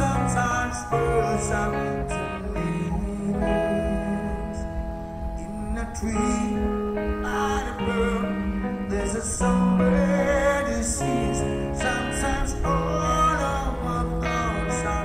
sometimes pulls up to leaves. In a tree, by the bird, there's a somewhere disease. Sometimes all of my thoughts are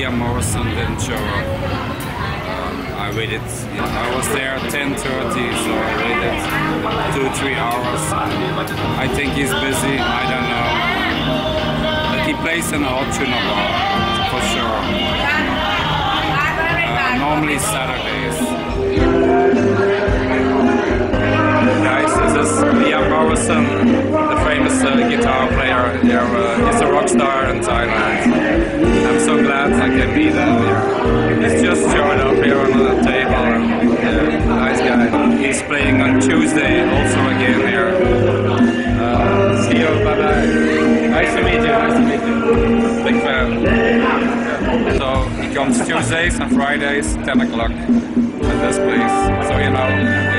Lam Morrison didn't show up. I waited, I was there at 10:30, so I waited 2-3 hours. I think he's busy, I don't know. But he plays an old tuna bar, for sure. Normally Saturdays. Guys, this is Lam Morrison, the famous guitar player. He's a rock star in Thailand. I'm so glad I can be there. He's just showing up here on the table. Nice guy. He's playing on Tuesday also again here. See you, bye bye. Nice to meet you, nice to meet you. Big fan. So he comes on Tuesdays and Fridays, 10 o'clock at this place. So, you know,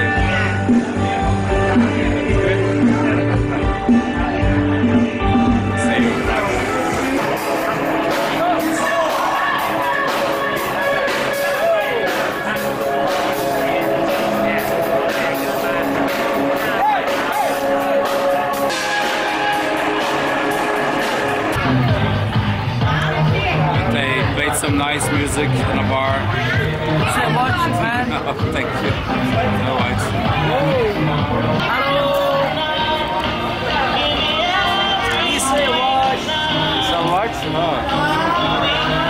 some nice music in a bar. So much, man. Oh, thank you. No worries. Hello. So much.